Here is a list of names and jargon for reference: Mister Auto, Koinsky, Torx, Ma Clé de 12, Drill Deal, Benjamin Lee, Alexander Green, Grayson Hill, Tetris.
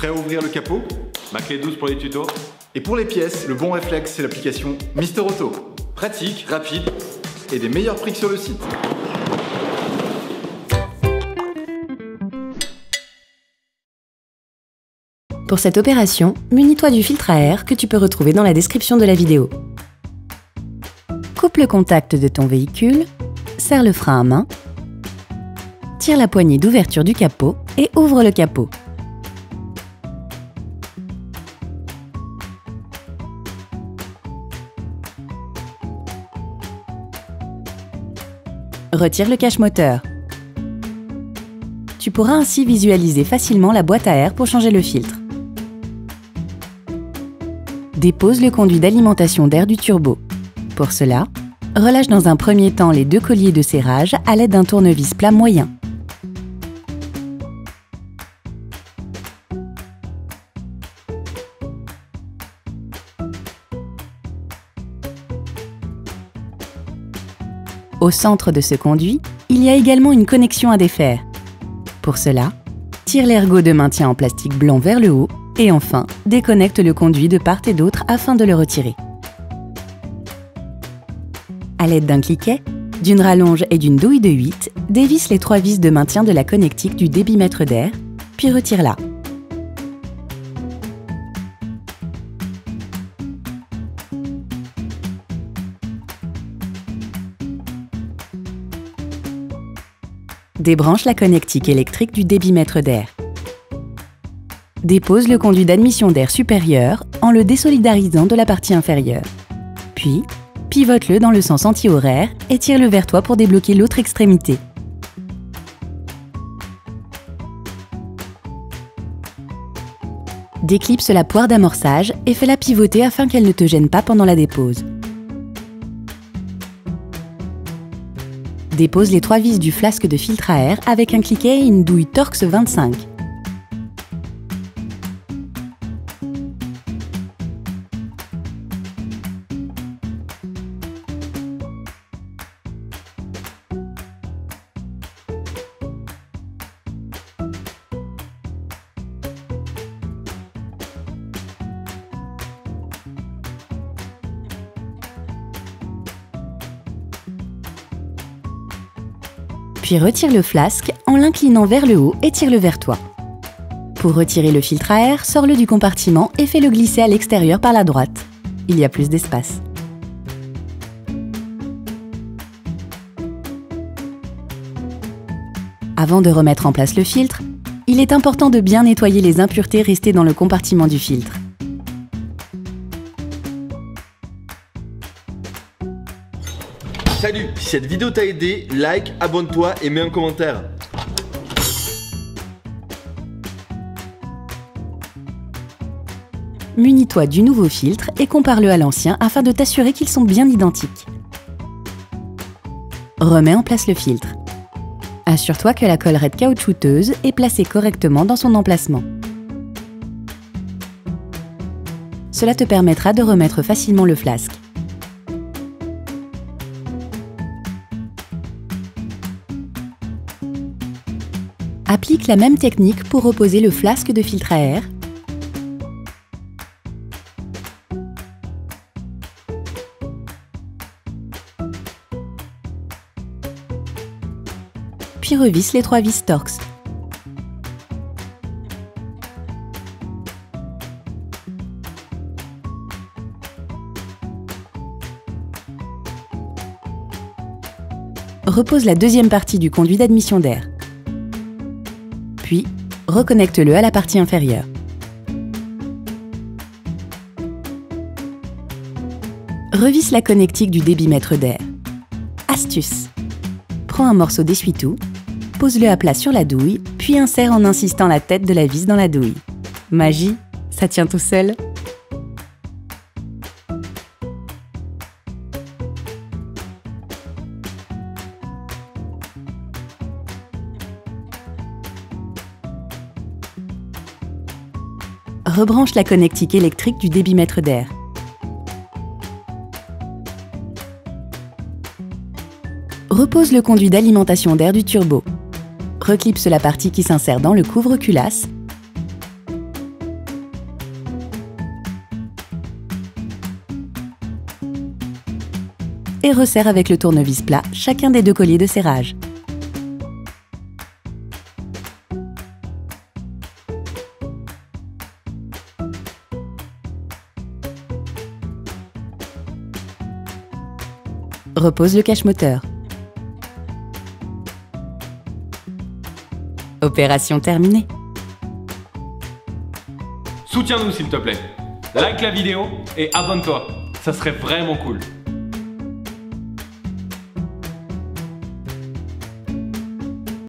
Prêt à ouvrir le capot? Ma clé 12 pour les tutos. Et pour les pièces, le bon réflexe, c'est l'application Mister Auto. Pratique, rapide et des meilleurs prix que sur le site. Pour cette opération, munis-toi du filtre à air que tu peux retrouver dans la description de la vidéo. Coupe le contact de ton véhicule, serre le frein à main, tire la poignée d'ouverture du capot et ouvre le capot. Retire le cache-moteur. Tu pourras ainsi visualiser facilement la boîte à air pour changer le filtre. Dépose le conduit d'alimentation d'air du turbo. Pour cela, relâche dans un premier temps les deux colliers de serrage à l'aide d'un tournevis plat moyen. Au centre de ce conduit, il y a également une connexion à défaire. Pour cela, tire l'ergot de maintien en plastique blanc vers le haut et enfin, déconnecte le conduit de part et d'autre afin de le retirer. À l'aide d'un cliquet, d'une rallonge et d'une douille de 8, dévisse les trois vis de maintien de la connectique du débitmètre d'air, puis retire-la. Débranche la connectique électrique du débitmètre d'air. Dépose le conduit d'admission d'air supérieur en le désolidarisant de la partie inférieure. Puis, pivote-le dans le sens anti-horaire et tire-le vers toi pour débloquer l'autre extrémité. Déclipse la poire d'amorçage et fais-la pivoter afin qu'elle ne te gêne pas pendant la dépose. Dépose les trois vis du flasque de filtre à air avec un cliquet et une douille Torx 25. Puis retire le flasque en l'inclinant vers le haut et tire-le vers toi. Pour retirer le filtre à air, sors-le du compartiment et fais-le glisser à l'extérieur par la droite. Il y a plus d'espace. Avant de remettre en place le filtre, il est important de bien nettoyer les impuretés restées dans le compartiment du filtre. Salut, si cette vidéo t'a aidé, like, abonne-toi et mets un commentaire. Munis-toi du nouveau filtre et compare-le à l'ancien afin de t'assurer qu'ils sont bien identiques. Remets en place le filtre. Assure-toi que la collerette caoutchouteuse est placée correctement dans son emplacement. Cela te permettra de remettre facilement le flasque. Applique la même technique pour reposer le flasque de filtre à air. Puis revisse les trois vis Torx. Repose la deuxième partie du conduit d'admission d'air. Puis, reconnecte-le à la partie inférieure. Revisse la connectique du débitmètre d'air. Astuce! Prends un morceau d'essuie-tout, pose-le à plat sur la douille, puis insère en insistant la tête de la vis dans la douille. Magie, ça tient tout seul! Rebranche la connectique électrique du débitmètre d'air. Repose le conduit d'alimentation d'air du turbo. Reclipse la partie qui s'insère dans le couvre-culasse. et resserre avec le tournevis plat chacun des deux colliers de serrage. Repose le cache-moteur. Opération terminée. Soutiens-nous s'il te plaît. Like la vidéo et abonne-toi. Ça serait vraiment cool.